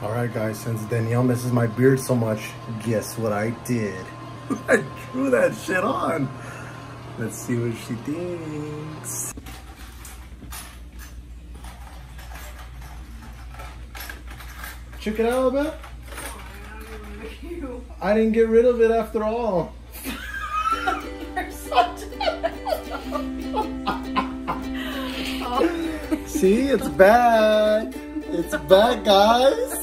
All right, guys, since Danielle misses my beard so much, guess what I did? I drew that shit on. Let's see what she thinks. Check it out, man. I didn't get rid of it after all. You're so terrible. See, it's bad. It's bad, guys.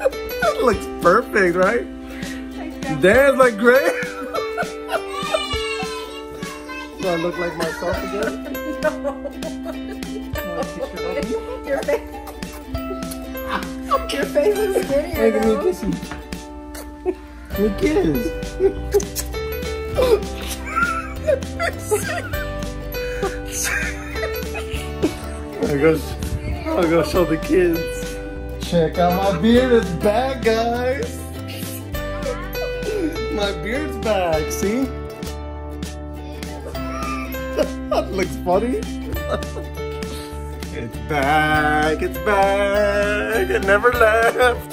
That looks perfect, right? Damn, like great. Do I look like myself again? No. Your face. Your face is scary. Hey, let me kiss you. Look at this. I'll go show the kids. Check out my beard. It's back, guys. My beard's back, see? That looks funny. It's back, it's back. It never left.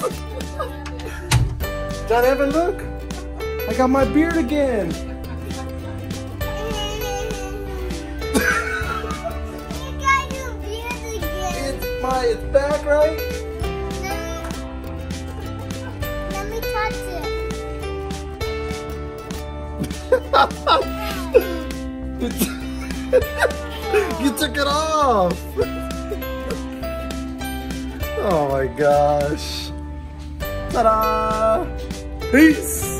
John Evan, look. I got my beard again. You got your beard again. It's back, right? Let me touch it. You took it off. Oh my gosh. Ta-da! Peace!